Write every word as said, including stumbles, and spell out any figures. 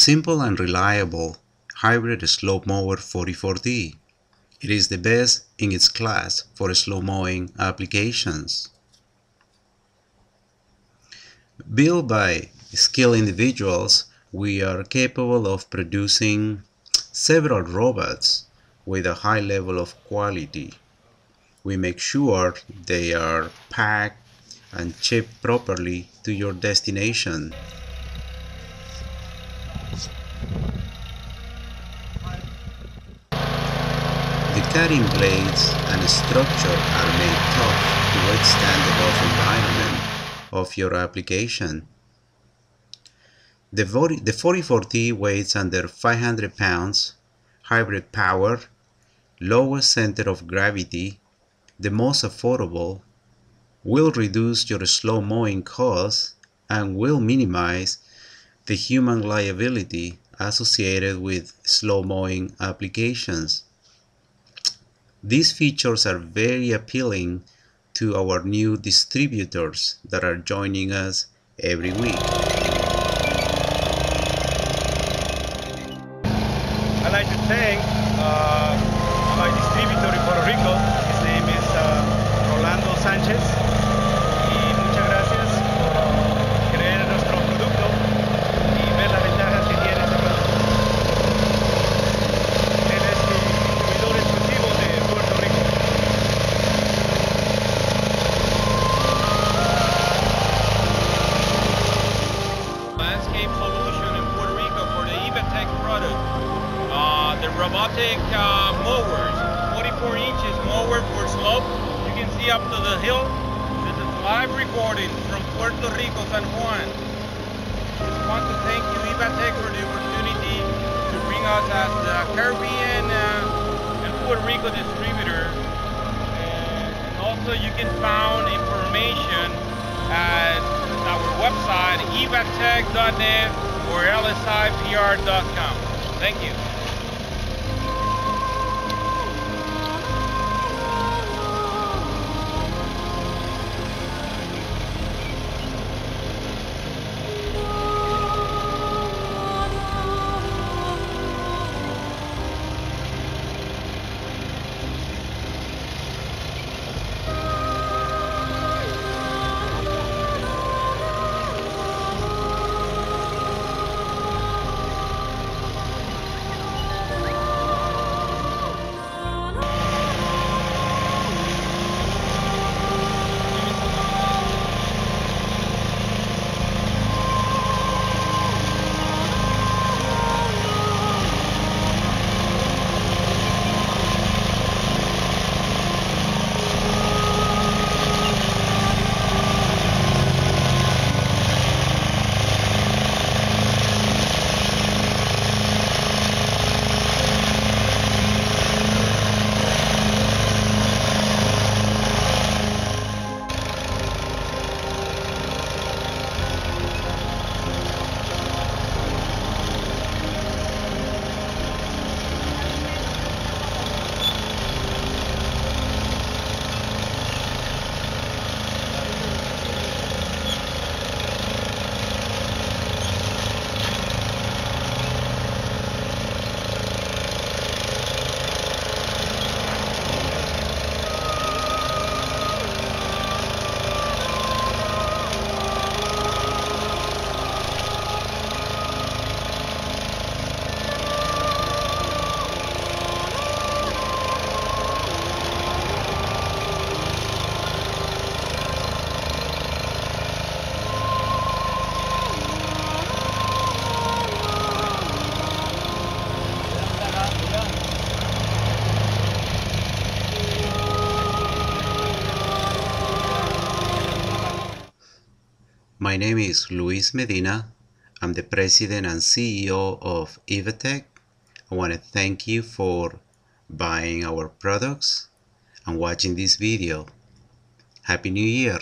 simple and reliable hybrid slope mower forty-four D. It is the best in its class for slow mowing applications. Built by skilled individuals, we are capable of producing several robots with a high level of quality. We make sure they are packed and shipped properly to your destination. The cutting blades and structure are made tough to withstand the rough environment of your application. The forty-four D weighs under five hundred pounds, hybrid power, lowest center of gravity, the most affordable, will reduce your slow mowing costs and will minimize the human liability associated with slow mowing applications. These features are very appealing to our new distributors that are joining us every week. I'd like to thank uh, my distributor in Puerto Rico. His name is uh, Rolando Sánchez. Robotic uh, mowers, forty-four inches mower for slope. You can see up to the hill. This is live recording from Puerto Rico, San Juan. Just want to thank you, Evatech, for the opportunity to bring us as the Caribbean uh, and Puerto Rico distributor. And also, you can find information at our website, evatech dot net or L S I P R dot com. Thank you. My name is Luis Medina. I'm the president and C E O of Evatech. I want to thank you for buying our products and watching this video. Happy New Year!